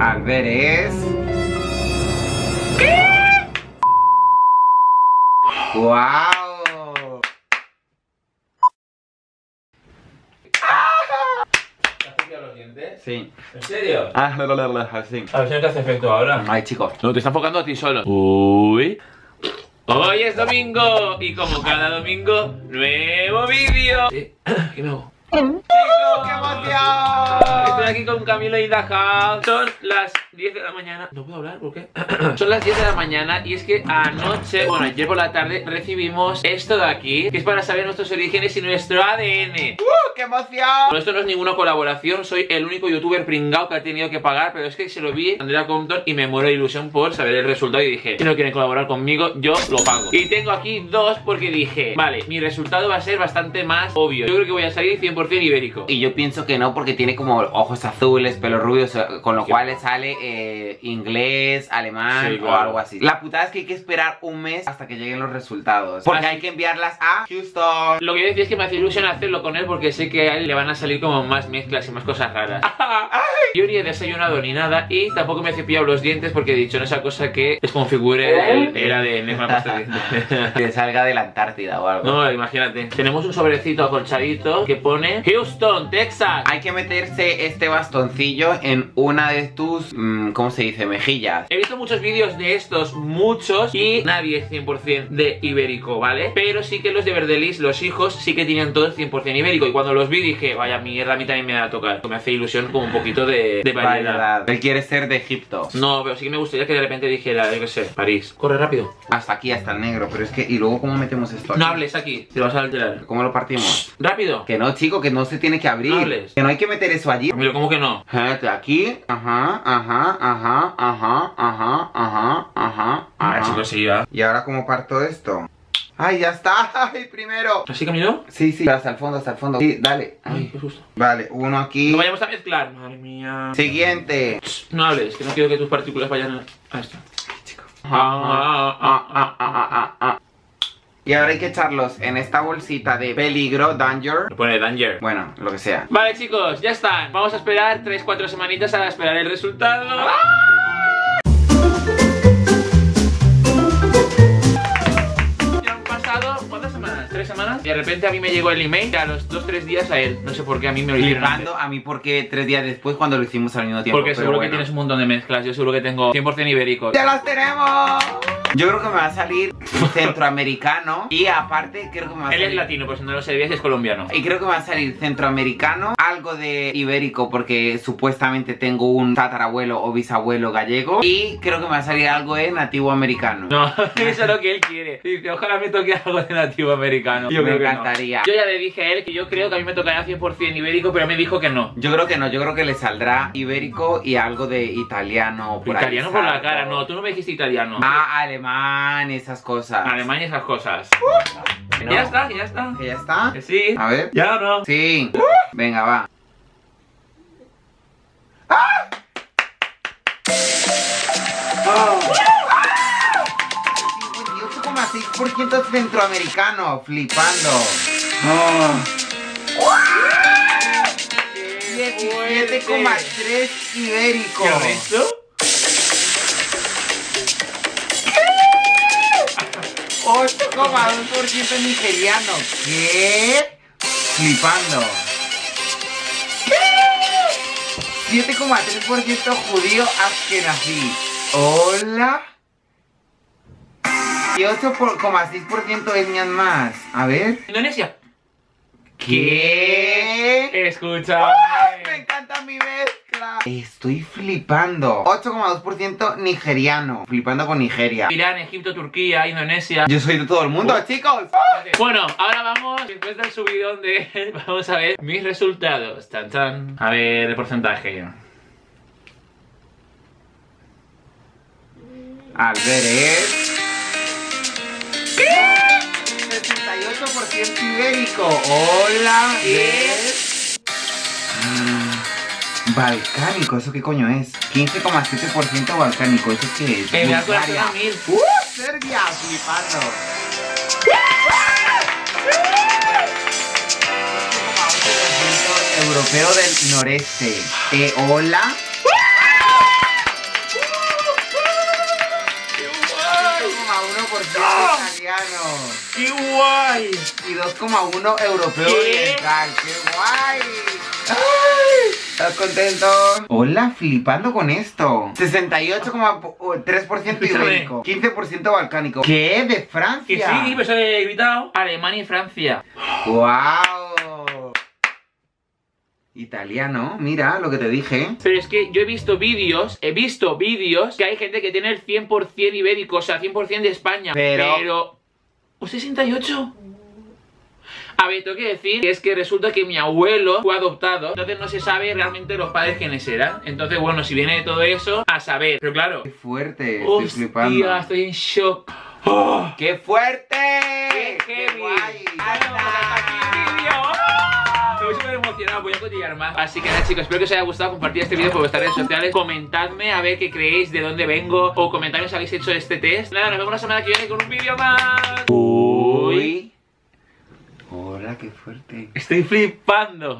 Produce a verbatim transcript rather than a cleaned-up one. Al ver es... ¿Qué? ¡Wow! ¿Te has cepillado los dientes? Sí. ¿En serio? Ah, no, no, no, no, así. A ver si no te hace efecto ahora. Ay, chicos, no, te está enfocando a ti solo. Uy. Hoy es domingo y como cada domingo, nuevo vídeo. ¿Eh? ¿Qué me hago? ¡Chicos, qué emoción! Estoy aquí con Camilo Indajaus. Son las diez de la mañana. No puedo hablar, ¿por qué? Son las diez de la mañana y es que anoche, bueno, ayer por la tarde recibimos esto de aquí, que es para saber nuestros orígenes y nuestro A D N. ¡Uh, qué emoción! Bueno, esto no es ninguna colaboración. Soy el único youtuber pringao que ha tenido que pagar, pero es que se lo vi a Andrea Compton y me muero de ilusión por saber el resultado. Y dije, si no quieren colaborar conmigo, yo lo pago. Y tengo aquí dos porque dije, vale, mi resultado va a ser bastante más obvio. Yo creo que voy a salir cien por ciento ibérico. Y yo pienso que no, porque tiene como ojos azules, pelo rubio, con lo cual sale eh, inglés, alemán, sí, claro, o algo así. La putada es que hay que esperar un mes hasta que lleguen los resultados, porque así hay que enviarlas a Houston. Lo que decía es que me hace ilusión hacerlo con él, porque sé que a él le van a salir como más mezclas y más cosas raras. Yo ni he desayunado ni nada y tampoco me he cepillado los dientes, porque he dicho, no, esa cosa que desconfigure el, el A D N. Que salga de la Antártida o algo. No, imagínate. Tenemos un sobrecito acolchadito que pone Houston, Texas. Hay que meterse este bastoncillo en una de tus, ¿cómo se dice?, mejillas. He visto muchos vídeos de estos, muchos, y nadie es cien por cien de ibérico, ¿vale? Pero sí que los de Verdelis, los hijos, sí que tenían todos cien por cien ibérico. Y cuando los vi dije, vaya mierda, a mí también me va a tocar. Me hace ilusión como un poquito de, de variedad. Él quiere ser de Egipto. No, pero sí que me gustaría que de repente dijera, yo qué sé, París. Corre rápido. Hasta aquí, hasta el negro. Pero es que, ¿y luego cómo metemos esto aquí? No hables aquí, te vas a alterar. ¿Cómo lo partimos? Rápido. Que no, chicos, que no se tiene que abrir. Hables. Que no hay que meter eso allí. Mira, ¿cómo que no? Aquí. Ajá, ajá, ajá, ajá, ajá, ajá, ajá. Ah, chicos, sí, ya. ¿Y ahora cómo parto esto? ¡Ay, ya está! ¡Ay, primero! ¿Así, Camilo? Sí, sí, hasta el fondo, hasta el fondo. Sí, dale. Ay, qué susto. Vale, uno aquí. No vayamos a mezclar. Madre mía. Siguiente. No hables, que no quiero que tus partículas vayan a esto. Chicos. Ah, ah, ah, ah, ah, ah. Y ahora hay que echarlos en esta bolsita de peligro, danger. Me pone danger. Bueno, lo que sea. Vale, chicos, ya están. Vamos a esperar tres cuatro semanitas a esperar el resultado. ¡Ah! Ya han pasado, ¿cuántas semanas? ¿Tres semanas? Y de repente a mí me llegó el email y a los dos tres días a él. No sé por qué a mí me lo hicieron. A mí porque tres días después cuando lo hicimos al mismo tiempo. Porque seguro bueno. que tienes un montón de mezclas. Yo seguro que tengo cien por cien ibérico. ¡Ya las tenemos! Yo creo que me va a salir centroamericano. Y aparte creo que me va a salir... Él es latino, pues no lo sabías, es colombiano. Y creo que me va a salir centroamericano, algo de ibérico, porque supuestamente tengo un tatarabuelo o bisabuelo gallego. Y creo que me va a salir algo de nativo americano. No, eso es lo que él quiere. Dice, ojalá me toque algo de nativo americano. Yo me encantaría. No. Yo ya le dije a él que yo creo que a mí me tocará cien por cien ibérico, pero me dijo que no. Yo creo que no, yo creo que le saldrá ibérico y algo de italiano por Italiano ahí, por la cara, no, tú no me dijiste italiano. Ah, alemán. Alemán, esas cosas. Alemán, esas cosas. Uh, no. Ya está, ya está. Ya está. Que sí. A ver. Ya o no. Sí. Uh. Venga, va. ¡Ah! Oh. ¡Ah! cincuenta y ocho coma seis por ciento centroamericano. Flipando. Oh. diecisiete coma tres ibérico. ¿Qué ha visto? ocho coma dos por ciento nigeriano. ¿Qué? Flipando. ¿Qué? siete coma tres por ciento judío askenazí. Hola. Y ocho coma seis por ciento etnias más. A ver. Indonesia. ¿Qué? Escucha. Me encanta mi vez. Estoy flipando. ocho coma dos por ciento nigeriano. Flipando con Nigeria. Irán, Egipto, Turquía, Indonesia. Yo soy de todo el mundo, uh. chicos. uh. Bueno, ahora vamos, después del subidón de él, vamos a ver mis resultados. Tan, tan. A ver el porcentaje. Al ver es... ¿Qué? sesenta y ocho por ciento ibérico. Hola. ¿Qué? Mm. Balcánico, ¿eso qué coño es? quince coma siete por ciento balcánico, ¿eso qué es? ¡Me acuerdo a mil! ¡Uh! ¡Serbia! ¡Flipando! ocho coma ocho por ciento europeo del noreste. Eh, hola. americanos. ¡Qué guay! Y dos coma uno europeos. ¿Qué? Oriental. ¡Qué guay! ¡Ay! ¿Estás contento? Hola, flipando con esto. sesenta y ocho coma tres por ciento ibérico, quince por ciento balcánico. ¿Qué? ¿De Francia? Que sí, pues he gritado Alemania y Francia. ¡Wow! Italiano, mira lo que te dije. Pero es que yo he visto vídeos, he visto vídeos que hay gente que tiene el cien por ciento ibérico, o sea, cien por ciento de España. Pero... pero... ¿un sesenta y ocho? A ver, tengo que decir que es que resulta que mi abuelo fue adoptado, entonces no se sabe realmente los padres quiénes eran. Entonces, bueno, si viene de todo eso, a saber. Pero claro. ¡Qué fuerte! Estoy hostia, flipando. Estoy en shock. ¡Oh! ¡Qué fuerte! ¡Qué, qué, qué guay! Estoy súper emocionado, voy a continuar más. Así que nada, chicos, espero que os haya gustado. Compartir este vídeo por vuestras redes sociales. Comentadme a ver qué creéis, de dónde vengo. O comentadme si habéis hecho este test. Nada, nos vemos la semana que viene con un vídeo más. Uy. Hola, qué fuerte. Estoy flipando.